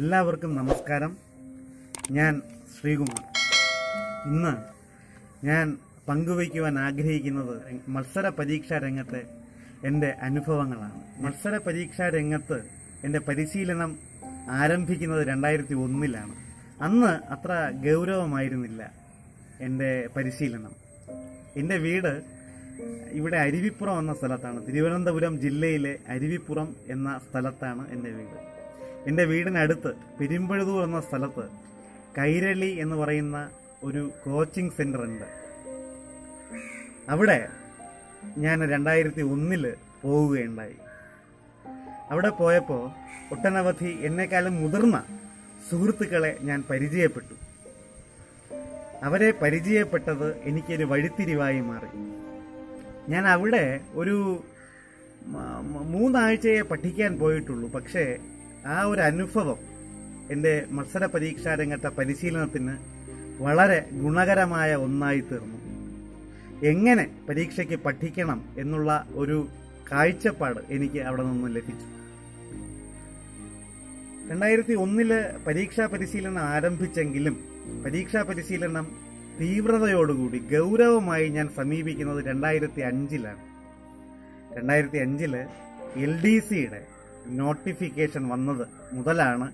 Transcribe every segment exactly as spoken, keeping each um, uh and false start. എല്ലാവർക്കും നമസ്കാരം ഞാൻ ശ്രീകുമാർ ഇന്ന് ഞാൻ പങ്കുവയ്ക്കാൻ ആഗ്രഹിക്കുന്നത് മത്സര പരീക്ഷാ രംഗത്തെ എൻ്റെ അനുഭവങ്ങളാണ് മത്സര പരീക്ഷാ രംഗത്തെ എൻ്റെ പരിശീലനം ആരംഭിക്കുന്നത് രണ്ടായിരത്തി ഒന്നിലാണ് അന്ന് അത്ര ഗൗരവമായിരുന്നില്ല എൻ്റെ പരിശീലനം എൻ്റെ വീട് ഇവിടെ അരുവിപ്പുറം എന്ന സ്ഥലത്താണ് തിരുവനന്തപുരം ജില്ലയിലെ അരുവിപ്പുറം എന്ന സ്ഥലത്താണ് എൻ്റെ വീട് എൻ്റെ വീടിനടുത്ത് പെരുമ്പഴുതൂർ എന്ന സ്ഥലത്ത് കൈരളി എന്ന് പറയുന്ന ഒരു കോച്ചിങ് സെൻ്റർ ഉണ്ട് അവിടെ ഞാൻ രണ്ടായിരത്തി ഒന്നിൽ പോവുകയുണ്ടായി അവിടെ പോയപ്പോൾ ഒട്ടനവധി എന്നെക്കാളും മുതിർന്ന സുഹൃത്തുക്കളെ ഞാൻ പരിചയപ്പെട്ടു അവരെ പരിചയപ്പെട്ടത് എനിക്കൊരു വഴിത്തിരിവായി മാറി ഞാൻ അവിടെ ഒരു മൂന്നാഴ്ചയെ പഠിക്കാൻ പോയിട്ടുള്ളൂ പക്ഷേ ആ ഒരു അനുഭവം എൻ്റെ മത്സര പരീക്ഷാ രംഗത്തെ പരിശീലനത്തിന് വളരെ ഗുണകരമായ ഒന്നായി തീർന്നു എങ്ങനെ പരീക്ഷയ്ക്ക് പഠിക്കണം എന്നുള്ള ഒരു കാഴ്ചപ്പാട് എനിക്ക് അവിടെ നിന്ന് ലഭിച്ചു രണ്ടായിരത്തി ഒന്നില് പരീക്ഷാ പരിശീലനം ആരംഭിച്ചെങ്കിലും പരീക്ഷാ പരിശീലനം തീവ്രതയോടുകൂടി ഗൗരവമായി ഞാൻ സമീപിക്കുന്നത് രണ്ടായിരത്തി അഞ്ചിലാണ് രണ്ടായിരത്തി അഞ്ചില് എൽ ഡി സിയുടെ നോട്ടിഫിക്കേഷൻ വന്നത് മുതലാണ്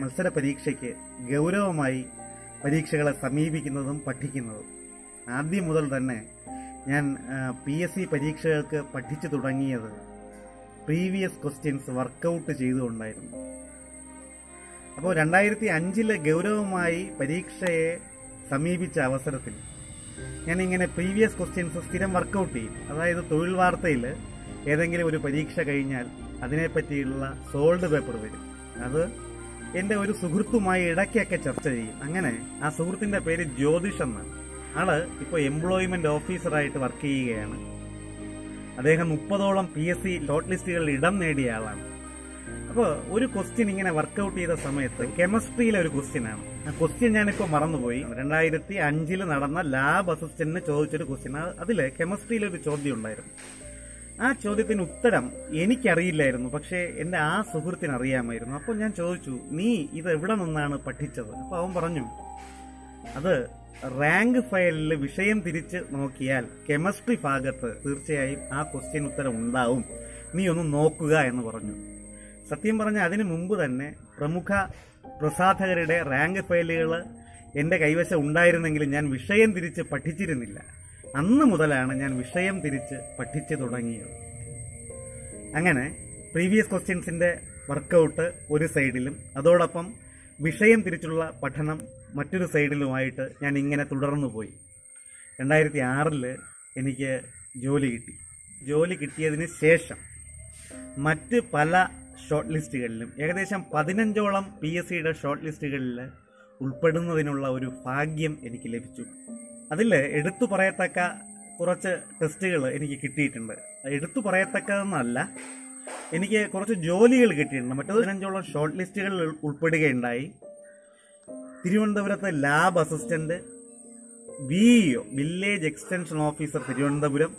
മത്സര പരീക്ഷയ്ക്ക് ഗൗരവമായി പരീക്ഷകളെ സമീപിക്കുന്നതും പഠിക്കുന്നതും ആദ്യം മുതൽ തന്നെ ഞാൻ പി എസ് സി പരീക്ഷകൾക്ക് പഠിച്ചു തുടങ്ങിയത് പ്രീവിയസ് ക്വസ്റ്റ്യൻസ് വർക്കൗട്ട് ചെയ്തുകൊണ്ടായിരുന്നു അപ്പോൾ രണ്ടായിരത്തി അഞ്ചിലെ ഗൗരവമായി പരീക്ഷയെ സമീപിച്ച അവസരത്തിൽ ഞാനിങ്ങനെ പ്രീവിയസ് ക്വസ്റ്റ്യൻസ് സ്ഥിരം വർക്കൗട്ട് ചെയ്യും അതായത് തൊഴിൽ വാർത്തയിൽ ഏതെങ്കിലും ഒരു പരീക്ഷ കഴിഞ്ഞാൽ അതിനെപ്പറ്റിയുള്ള സോൾഡ് പേപ്പർ വരും അത് എൻ്റെ ഒരു സുഹൃത്തുമായി ഇടയ്ക്കൊക്കെ ചർച്ച ചെയ്യും അങ്ങനെ ആ സുഹൃത്തിൻ്റെ പേര് ജ്യോതിഷ് എന്നാണ് ആള് ഇപ്പോൾ എംപ്ലോയ്മെന്റ് ഓഫീസറായിട്ട് വർക്ക് ചെയ്യുകയാണ് അദ്ദേഹം മുപ്പതോളം പി എസ് സി ലോട്ട് ലിസ്റ്റുകളിൽ ഇടം നേടിയ ആളാണ് അപ്പോൾ ഒരു ക്വസ്റ്റ്യൻ ഇങ്ങനെ വർക്കൗട്ട് ചെയ്ത സമയത്ത് കെമിസ്ട്രിയിലെ ഒരു ക്വസ്റ്റ്യനാണ് ആ ക്വസ്റ്റ്യൻ ഞാനിപ്പോൾ മറന്നുപോയി രണ്ടായിരത്തി അഞ്ചിൽ നടന്ന ലാബ് അസിസ്റ്റന്റിന് ചോദിച്ചൊരു ക്വസ്റ്റ്യൻ അതിൽ കെമിസ്ട്രിയിലൊരു ചോദ്യം ഉണ്ടായിരുന്നു ആ ചോദ്യത്തിന് ഉത്തരം എനിക്കറിയില്ലായിരുന്നു പക്ഷേ എൻ്റെ ആ സുഹൃത്തിന് അറിയാമായിരുന്നു അപ്പോൾ ഞാൻ ചോദിച്ചു നീ ഇത് എവിടെ നിന്നാണ് പഠിച്ചത് അപ്പോൾ അവൻ പറഞ്ഞു അത് റാങ്ക് ഫയലിൽ വിഷയം തിരിച്ച് നോക്കിയാൽ കെമിസ്ട്രി ഭാഗത്ത് തീർച്ചയായും ആ ക്വസ്റ്റ്യൻ ഉത്തരം ഉണ്ടാവും നീ ഒന്ന് നോക്കുക എന്ന് പറഞ്ഞു സത്യം പറഞ്ഞാൽ അതിനു മുമ്പ് തന്നെ പ്രമുഖ പ്രസാധകരുടെ റാങ്ക് ഫയലുകൾ എൻ്റെ കൈവശം ഉണ്ടായിരുന്നെങ്കിലും ഞാൻ വിഷയം തിരിച്ച് പഠിച്ചിരുന്നില്ല അന്ന് മുതലാണ് ഞാൻ വിഷയം തിരിച്ച് പഠിച്ചു തുടങ്ങിയത് അങ്ങനെ പ്രീവിയസ് ക്വസ്റ്റ്യൻസിൻ്റെ വർക്കൗട്ട് ഒരു സൈഡിലും അതോടൊപ്പം വിഷയം തിരിച്ചുള്ള പഠനം മറ്റൊരു സൈഡിലുമായിട്ട് ഞാൻ ഇങ്ങനെ തുടർന്നു പോയി രണ്ടായിരത്തി ആറില് എനിക്ക് ജോലി കിട്ടി ജോലി കിട്ടിയതിന് ശേഷം മറ്റ് പല ഷോർട്ട് ലിസ്റ്റുകളിലും ഏകദേശം പതിനഞ്ചോളം പി എസ് സിയുടെ ഷോർട്ട് ലിസ്റ്റുകളിൽ ഉൾപ്പെടുന്നതിനുള്ള ഒരു ഭാഗ്യം എനിക്ക് ലഭിച്ചു അതിൽ എടുത്തു പറയത്തക്ക കുറച്ച് ടെസ്റ്റുകൾ എനിക്ക് കിട്ടിയിട്ടുണ്ട് എടുത്തു പറയത്തക്കതെന്നല്ല എനിക്ക് കുറച്ച് ജോലികൾ കിട്ടിയിട്ടുണ്ട് മറ്റു പതിനഞ്ചോളം ഷോർട്ട് ലിസ്റ്റുകളിൽ ഉൾപ്പെടുകയുണ്ടായി തിരുവനന്തപുരത്തെ lab assistant BEO village extension officer Thiruvananthapuram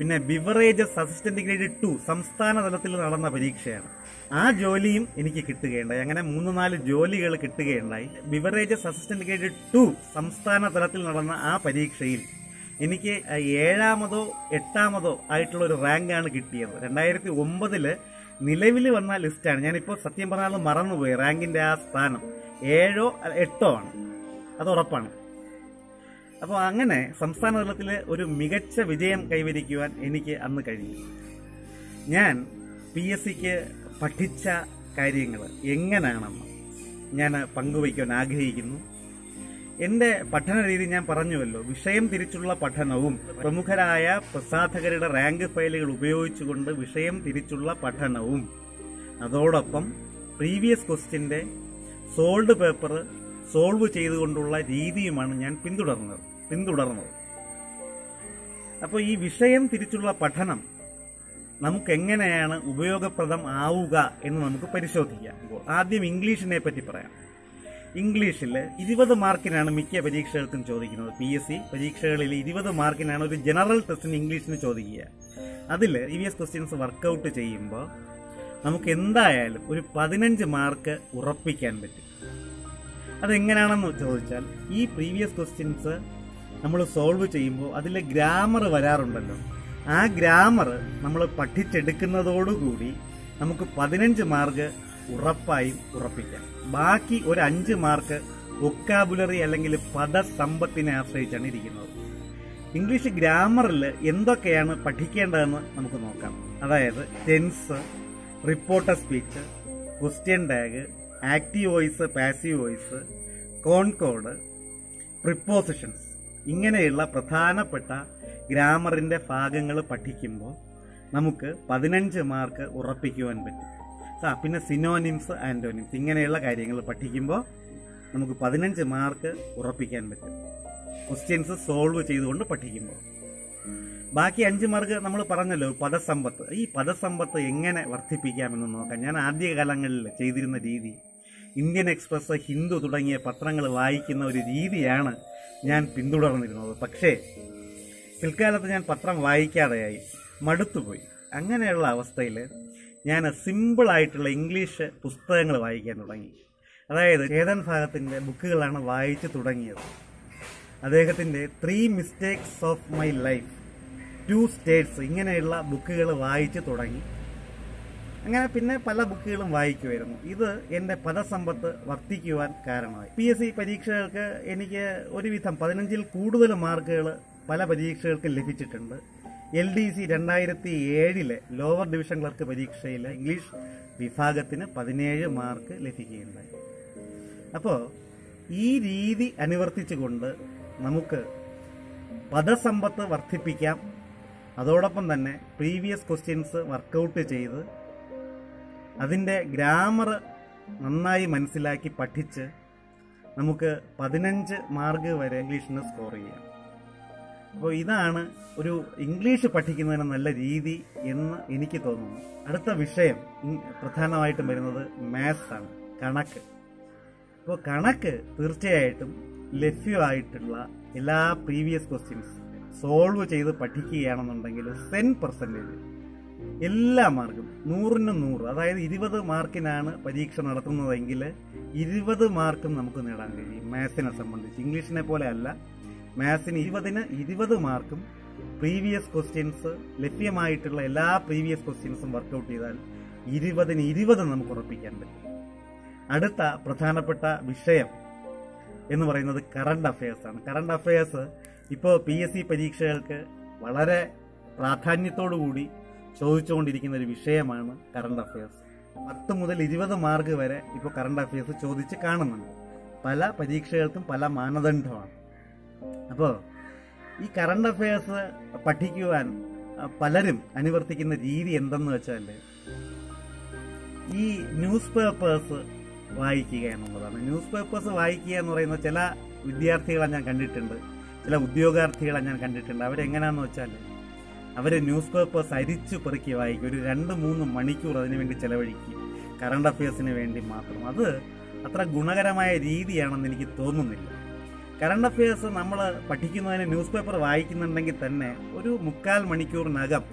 പിന്നെ ബിവറേജസ് അസിസ്റ്റന്റ് ഗ്രേഡ് ടു സംസ്ഥാന തലത്തിൽ നടന്ന പരീക്ഷയാണ് ആ ജോലിയും എനിക്ക് കിട്ടുകയുണ്ടായി അങ്ങനെ മൂന്ന് നാല് ജോലികൾ കിട്ടുകയുണ്ടായി ബിവറേജസ് അസിസ്റ്റന്റ് ഗ്രേഡ് ടു സംസ്ഥാന തലത്തിൽ നടന്ന ആ പരീക്ഷയിൽ എനിക്ക് ഏഴാമതോ എട്ടാമതോ ആയിട്ടുള്ള ഒരു റാങ്കാണ് കിട്ടിയത് രണ്ടായിരത്തി ഒമ്പതില് നിലവിൽ വന്ന ലിസ്റ്റാണ് ഞാനിപ്പോൾ സത്യം പറഞ്ഞാൽ മറന്നുപോയി റാങ്കിൻ്റെ ആ സ്ഥാനം ഏഴോ എട്ടോ ആണ് അത് ഉറപ്പാണ് അപ്പോൾ അങ്ങനെ സംസ്ഥാന തലത്തിൽ ഒരു മികച്ച വിജയം കൈവരിക്കുവാൻ എനിക്ക് അന്ന് കഴിഞ്ഞു ഞാൻ പി എസ് സിക്ക് പഠിച്ച കാര്യങ്ങൾ എങ്ങനെയാണെന്ന് ഞാൻ പങ്കുവയ്ക്കാൻ ആഗ്രഹിക്കുന്നു എൻ്റെ പഠന രീതി ഞാൻ പറഞ്ഞുവല്ലോ വിഷയം തിരിച്ചുള്ള പഠനവും പ്രമുഖരായ പ്രസാധകരുടെ റാങ്ക് ഫയലുകൾ ഉപയോഗിച്ചുകൊണ്ട് വിഷയം തിരിച്ചുള്ള പഠനവും അതോടൊപ്പം പ്രീവിയസ് ക്വസ്റ്റ്യൻ്റെ സോൾഡ് പേപ്പർ സോൾവ് ചെയ്തുകൊണ്ടുള്ള രീതിയുമാണ് ഞാൻ പിന്തുടർന്നത് പിന്തുടർന്നത് അപ്പോൾ ഈ വിഷയം തിരിച്ചുള്ള പഠനം നമുക്കെങ്ങനെയാണ് ഉപയോഗപ്രദം ആവുക എന്ന് നമുക്ക് പരിശോധിക്കാം ആദ്യം ഇംഗ്ലീഷിനെ പറ്റി പറയാം ഇംഗ്ലീഷിൽ ഇരുപത് മാർക്കിനാണ് മിക്ക പരീക്ഷകൾക്കും ചോദിക്കുന്നത് പി എസ് സി പരീക്ഷകളിൽ ഇരുപത് മാർക്കിനാണ് ഒരു ജനറൽ ടെസ്റ്റിന് ഇംഗ്ലീഷിന് ചോദിക്കുക അതിൽ പ്രീവിയസ് ക്വസ്റ്റ്യൻസ് വർക്കൗട്ട് ചെയ്യുമ്പോൾ നമുക്ക് എന്തായാലും ഒരു പതിനഞ്ച് മാർക്ക് ഉറപ്പിക്കാൻ പറ്റും. അതെങ്ങനെയാണെന്ന് ചോദിച്ചാൽ, ഈ പ്രീവിയസ് ക്വസ്റ്റ്യൻസ് നമ്മൾ സോൾവ് ചെയ്യുമ്പോൾ അതിലെ ഗ്രാമർ വരാറുണ്ടല്ലോ, ആ ഗ്രാമർ നമ്മൾ പഠിച്ചെടുക്കുന്നതോടുകൂടി നമുക്ക് പതിനഞ്ച് മാർക്ക് ഉറപ്പായും ഉറപ്പിക്കാം. ബാക്കി ഒരു അഞ്ച് മാർക്ക് വൊക്കാബുലറി അല്ലെങ്കിൽ പദസമ്പത്തിനെ ആശ്രയിച്ചാണ് ഇരിക്കുന്നത്. ഇംഗ്ലീഷ് ഗ്രാമറിൽ എന്തൊക്കെയാണ് പഠിക്കേണ്ടതെന്ന് നമുക്ക് നോക്കാം. അതായത് tense, reporter speech, question tag, active voice, passive voice, concord, prepositions, ഇങ്ങനെയുള്ള പ്രധാനപ്പെട്ട ഗ്രാമറിന്റെ ഭാഗങ്ങൾ പഠിക്കുമ്പോൾ നമുക്ക് പതിനഞ്ച് മാർക്ക് ഉറപ്പിക്കുവാൻ പറ്റും. പിന്നെ സിനോനിംസ്, ആന്റോനിംസ്, ഇങ്ങനെയുള്ള കാര്യങ്ങൾ പഠിക്കുമ്പോൾ നമുക്ക് പതിനഞ്ച് മാർക്ക് ഉറപ്പിക്കാൻ പറ്റും, ക്വസ്റ്റ്യൻസ് സോൾവ് ചെയ്തുകൊണ്ട് പഠിക്കുമ്പോൾ. ബാക്കി അഞ്ച് മാർക്ക് നമ്മൾ പറഞ്ഞല്ലോ പദസമ്പത്ത്. ഈ പദസമ്പത്ത് എങ്ങനെ വർദ്ധിപ്പിക്കാമെന്ന് നോക്കാം. ഞാൻ ആദ്യകാലങ്ങളിൽ ചെയ്തിരുന്ന രീതി, ഇന്ത്യൻ എക്സ്പ്രസ്, ഹിന്ദു തുടങ്ങിയ പത്രങ്ങൾ വായിക്കുന്ന ഒരു രീതിയാണ് ഞാൻ പിന്തുടർന്നിരുന്നത്. പക്ഷേ പിൽക്കാലത്ത് ഞാൻ പത്രം വായിക്കാതെയായി, മടുത്തുപോയി. അങ്ങനെയുള്ള അവസ്ഥയിൽ ഞാൻ സിമ്പിളായിട്ടുള്ള ഇംഗ്ലീഷ് പുസ്തകങ്ങൾ വായിക്കാൻ തുടങ്ങി. അതായത് ചേതൻ ഭഗത്തിൻ്റെ ബുക്കുകളാണ് വായിച്ചു തുടങ്ങിയത്. അദ്ദേഹത്തിൻ്റെ three mistakes of my life, two states, ഇങ്ങനെയുള്ള ബുക്കുകൾ വായിച്ചു തുടങ്ങി. അങ്ങനെ പിന്നെ പല ബുക്കുകളും വായിക്കുമായിരുന്നു. ഇത് എൻ്റെ പദസമ്പത്ത് വർദ്ധിക്കുവാൻ കാരണമായി. പി എസ് സി പരീക്ഷകൾക്ക് എനിക്ക് ഒരുവിധം പതിനഞ്ചിൽ കൂടുതൽ മാർക്കുകൾ പല പരീക്ഷകൾക്ക് ലഭിച്ചിട്ടുണ്ട്. എൽ ഡി സി രണ്ടായിരത്തി ഏഴിലെ ലോവർ ഡിവിഷൻ ക്ലർക്ക് പരീക്ഷയിൽ ഇംഗ്ലീഷ് വിഭാഗത്തിന് പതിനേഴ് മാർക്ക് ലഭിക്കുകയുണ്ടായി. അപ്പോൾ ഈ രീതി അനുവർത്തിച്ചുകൊണ്ട് നമുക്ക് പദസമ്പത്ത് വർദ്ധിപ്പിക്കാം. അതോടൊപ്പം തന്നെ പ്രീവിയസ് ക്വസ്റ്റ്യൻസ് വർക്കൗട്ട് ചെയ്ത് അതിൻ്റെ ഗ്രാമർ നന്നായി മനസ്സിലാക്കി പഠിച്ച് നമുക്ക് പതിനഞ്ച് മാർക്ക് വരെ ഇംഗ്ലീഷിന് സ്കോർ ചെയ്യാം. അപ്പോൾ ഇതാണ് ഒരു ഇംഗ്ലീഷ് പഠിക്കുന്നതിന് നല്ല രീതി എന്ന് എനിക്ക് തോന്നുന്നു. അടുത്ത വിഷയം പ്രധാനമായിട്ടും വരുന്നത് മാത്സ് ആണ്, കണക്ക്. അപ്പോൾ കണക്ക് തീർച്ചയായിട്ടും ലഭ്യമായിട്ടുള്ള എല്ലാ പ്രീവിയസ് ക്വസ്റ്റ്യൻസ് സോൾവ് ചെയ്ത് പഠിക്കുകയാണെന്നുണ്ടെങ്കിൽ സെൻ പെർസെൻറ്റേജ് എല്ലാ മാർക്കും നൂറിന് നൂറ്, അതായത് ഇരുപത് മാർക്കിനാണ് പരീക്ഷ നടത്തുന്നതെങ്കിൽ ഇരുപത് മാർക്കും നമുക്ക് നേടാൻ കഴിയും. മാത്സിനെ സംബന്ധിച്ച് ഇംഗ്ലീഷിനെ പോലെ അല്ല, മാത്സിന് ഇരുപതിന് ഇരുപത് മാർക്കും പ്രീവിയസ് ക്വസ്റ്റ്യൻസ് ലഭ്യമായിട്ടുള്ള എല്ലാ പ്രീവിയസ് ക്വസ്റ്റ്യൻസും വർക്കൗട്ട് ചെയ്താൽ ഇരുപതിന് ഇരുപത് നമുക്ക് ഉറപ്പിക്കാൻ പറ്റും. അടുത്ത പ്രധാനപ്പെട്ട വിഷയം എന്ന് പറയുന്നത് കറണ്ട് അഫയേഴ്സാണ്. കറണ്ട് അഫയേഴ്സ് ഇപ്പോൾ പി എസ് സി പരീക്ഷകൾക്ക് വളരെ പ്രാധാന്യത്തോടു കൂടി ചോദിച്ചുകൊണ്ടിരിക്കുന്ന ഒരു വിഷയമാണ് കറണ്ട് അഫയേഴ്സ്. പത്ത് മുതൽ ഇരുപത് മാർക്ക് വരെ ഇപ്പോൾ കറണ്ട് അഫയേഴ്സ് ചോദിച്ച് കാണുന്നുണ്ട്. പല പരീക്ഷകൾക്കും പല മാനദണ്ഡമാണ്. അപ്പോൾ ഈ കറണ്ട് അഫയേഴ്സ് പഠിക്കുവാൻ പലരും അനുവർത്തിക്കുന്ന രീതി എന്തെന്ന് വെച്ചാൽ ഈ ന്യൂസ് പേപ്പേഴ്സ് വായിക്കുക എന്നുള്ളതാണ്. ന്യൂസ് പേപ്പേഴ്സ് വായിക്കുക എന്ന് പറയുന്ന ചില വിദ്യാർത്ഥികളെ ഞാൻ കണ്ടിട്ടുണ്ട്, ചില ഉദ്യോഗാർത്ഥികളെ ഞാൻ കണ്ടിട്ടുണ്ട്. അവരെങ്ങനെയാണെന്ന് വെച്ചാൽ അവർ ന്യൂസ് പേപ്പേഴ്സ് അരിച്ചു പെറുക്കി വായിക്കും. ഒരു രണ്ട് മൂന്ന് മണിക്കൂർ അതിനുവേണ്ടി ചിലവഴിക്കും, കറണ്ട് അഫയേഴ്സിന് വേണ്ടി മാത്രം. അത് അത്ര ഗുണകരമായ രീതിയാണെന്ന് എനിക്ക് തോന്നുന്നില്ല. കറണ്ട് അഫയേഴ്സ് നമ്മൾ പഠിക്കുന്നതിന് ന്യൂസ് പേപ്പർ വായിക്കുന്നുണ്ടെങ്കിൽ തന്നെ ഒരു മുക്കാൽ മണിക്കൂറിനകം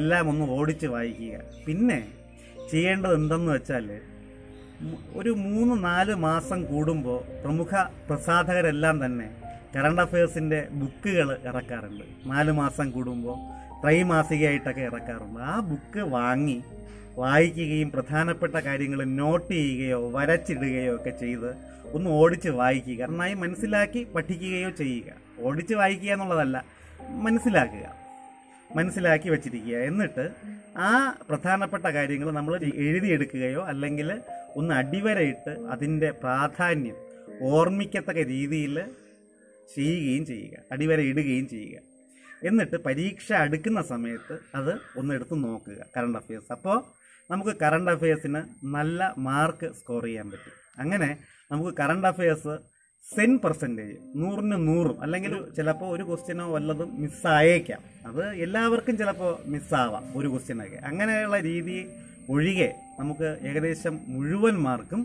എല്ലാം ഒന്ന് ഓടിച്ച് വായിക്കുക. പിന്നെ ചെയ്യേണ്ടത് എന്തെന്ന് വെച്ചാൽ ഒരു മൂന്ന് നാല് മാസം കൂടുമ്പോൾ പ്രമുഖ പ്രസാധകരെല്ലാം തന്നെ കറണ്ട് അഫയേഴ്സിൻ്റെ ബുക്കുകൾ ഇറക്കാറുണ്ട്. നാല് മാസം കൂടുമ്പോൾ ത്രൈമാസികയായിട്ടൊക്കെ ഇറക്കാറുണ്ട്. ആ ബുക്ക് വാങ്ങി വായിക്കുകയും പ്രധാനപ്പെട്ട കാര്യങ്ങൾ നോട്ട് ചെയ്യുകയോ വരച്ചിടുകയോ ഒക്കെ ചെയ്ത് ഒന്ന് ഓടിച്ച് വായിക്കുക, നന്നായി മനസ്സിലാക്കി പഠിക്കുകയോ ചെയ്യുക. ഓടിച്ച് വായിക്കുക എന്നുള്ളതല്ല, മനസ്സിലാക്കുക, മനസ്സിലാക്കി വച്ചിരിക്കുക. എന്നിട്ട് ആ പ്രധാനപ്പെട്ട കാര്യങ്ങൾ നമ്മൾ എഴുതിയെടുക്കുകയോ അല്ലെങ്കിൽ ഒന്ന് അടിവരയിട്ട് അതിൻ്റെ പ്രാധാന്യം ഓർമ്മിക്കത്തക്ക രീതിയിൽ ചെയ്യുകയും ചെയ്യുക, അടിവര ഇടുകയും ചെയ്യുക. എന്നിട്ട് പരീക്ഷ അടുക്കുന്ന സമയത്ത് അത് ഒന്നെടുത്ത് നോക്കുക, കറണ്ട് അഫയേഴ്സ്. അപ്പോൾ നമുക്ക് കറണ്ട് അഫയേഴ്സിന് നല്ല മാർക്ക് സ്കോർ ചെയ്യാൻ പറ്റും. അങ്ങനെ നമുക്ക് കറണ്ട് അഫയേഴ്സ് സെൻ പെർസെൻറ്റേജ് നൂറിന് നൂറും, അല്ലെങ്കിൽ ചിലപ്പോൾ ഒരു ക്വസ്റ്റ്യനോ വല്ലതും മിസ്സായേക്കാം. അത് എല്ലാവർക്കും ചിലപ്പോൾ മിസ്സാവാം ഒരു ക്വസ്റ്റ്യനൊക്കെ. അങ്ങനെയുള്ള രീതി ഒഴികെ നമുക്ക് ഏകദേശം മുഴുവൻ മാർക്കും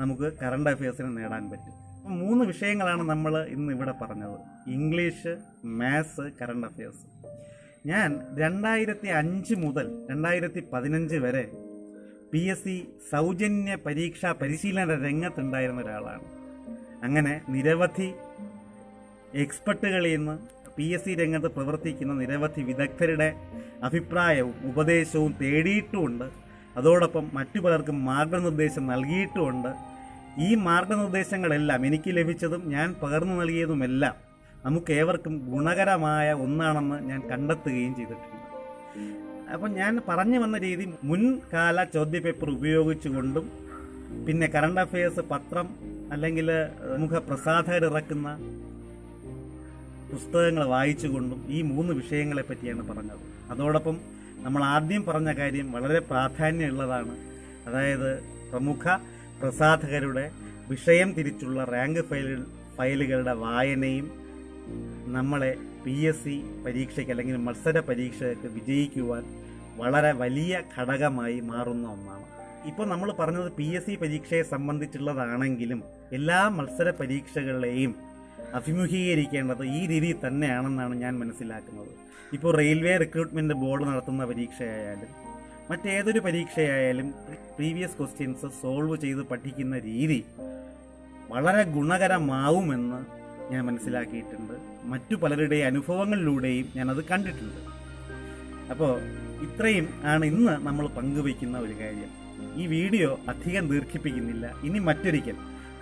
നമുക്ക് കറണ്ട് അഫയേഴ്സിന് നേടാൻ പറ്റും. അപ്പം മൂന്ന് വിഷയങ്ങളാണ് നമ്മൾ ഇന്ന് ഇവിടെ പറഞ്ഞത്: ഇംഗ്ലീഷ്, മാത്സ്, കറണ്ട് അഫയേഴ്സ്. ഞാൻ രണ്ടായിരത്തി അഞ്ച് മുതൽ രണ്ടായിരത്തി പതിനഞ്ച് വരെ പി പി എസ് സി സൗജന്യ പരീക്ഷാ പരിശീലന രംഗത്തുണ്ടായിരുന്ന ഒരാളാണ്. അങ്ങനെ നിരവധി എക്സ്പെർട്ടുകളിൽ നിന്ന് പി എസ് സി രംഗത്ത് പ്രവർത്തിക്കുന്ന നിരവധി വിദഗ്ധരുടെ അഭിപ്രായവും ഉപദേശവും തേടിയിട്ടുമുണ്ട്. അതോടൊപ്പം മറ്റു പലർക്കും മാർഗനിർദ്ദേശം നൽകിയിട്ടുമുണ്ട്. ഈ മാർഗനിർദ്ദേശങ്ങളെല്ലാം എനിക്ക് ലഭിച്ചതും ഞാൻ പകർന്നു നൽകിയതുമെല്ലാം നമുക്കേവർക്കും ഗുണകരമായ ഒന്നാണെന്ന് ഞാൻ കണ്ടെത്തുകയും ചെയ്തിട്ടുണ്ട്. അപ്പം ഞാൻ പറഞ്ഞു വന്ന രീതി മുൻകാല ചോദ്യപേപ്പർ ഉപയോഗിച്ചുകൊണ്ടും പിന്നെ കറണ്ട് അഫയേഴ്സ് പത്രം അല്ലെങ്കിൽ പ്രമുഖ പ്രസാധകരിറക്കുന്ന പുസ്തകങ്ങൾ വായിച്ചുകൊണ്ടും ഈ മൂന്ന് വിഷയങ്ങളെ പറ്റിയാണ് പറഞ്ഞത്. അതോടൊപ്പം നമ്മൾ ആദ്യം പറഞ്ഞ കാര്യം വളരെ പ്രാധാന്യമുള്ളതാണ്. അതായത് പ്രമുഖ പ്രസാധകരുടെ വിഷയം തിരിച്ചുള്ള റാങ്ക് ഫയൽ ഫയലുകളുടെ വായനയും നമ്മളെ പി എസ് സി പരീക്ഷയ്ക്ക് അല്ലെങ്കിൽ മത്സര പരീക്ഷയ്ക്ക് വിജയിക്കുവാൻ വളരെ വലിയ ഘടകമായി മാറുന്ന ഒന്നാണ്. ഇപ്പോൾ നമ്മൾ പറഞ്ഞത് പി എസ് സി പരീക്ഷയെ സംബന്ധിച്ചുള്ളതാണെങ്കിലും എല്ലാ മത്സര പരീക്ഷകളെയും അഭിമുഖീകരിക്കേണ്ടത് ഈ രീതിയിൽ തന്നെയാണെന്നാണ് ഞാൻ മനസ്സിലാക്കുന്നത്. ഇപ്പോൾ റെയിൽവേ റിക്രൂട്ട്മെൻറ്റ് ബോർഡ് നടത്തുന്ന പരീക്ഷയായാലും മറ്റേതൊരു പരീക്ഷയായാലും പ്രീവിയസ് ക്വസ്റ്റ്യൻസ് സോൾവ് ചെയ്ത് പഠിക്കുന്ന രീതി വളരെ ഗുണകരമാവുമെന്ന് ഞാൻ മനസ്സിലാക്കിയിട്ടുണ്ട്. മറ്റു പലരുടെയും അനുഭവങ്ങളിലൂടെയും ഞാനത് കണ്ടിട്ടുണ്ട്. അപ്പോൾ ഇത്രയും ആണ് ഇന്ന് നമ്മൾ പങ്കുവയ്ക്കുന്ന ഒരു കാര്യം. ഈ വീഡിയോ അധികം ദീർഘിപ്പിക്കുന്നില്ല. ഇനി മറ്റൊരിക്കൽ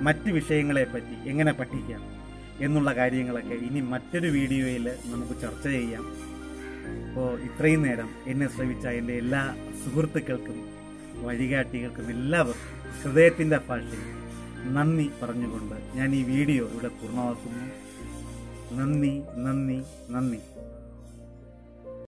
മറ്റ് വിഷയങ്ങളെപ്പറ്റി എങ്ങനെ പഠിക്കാം എന്നുള്ള കാര്യങ്ങളൊക്കെ ഇനി മറ്റൊരു വീഡിയോയിൽ നമുക്ക് ചർച്ച ചെയ്യാം. അപ്പോൾ ഇത്രയും നേരം എന്നെ ശ്രമിച്ച എൻ്റെ എല്ലാ സുഹൃത്തുക്കൾക്കും വഴികാട്ടികൾക്കും എല്ലാവർക്കും ഹൃദയത്തിൻ്റെ ഭാഷയിൽ നന്ദി പറഞ്ഞുകൊണ്ട് ഞാൻ ഈ വീഡിയോ ഇവിടെ പൂർണ്ണമാക്കുന്നു. നന്ദി നന്ദി നന്ദി.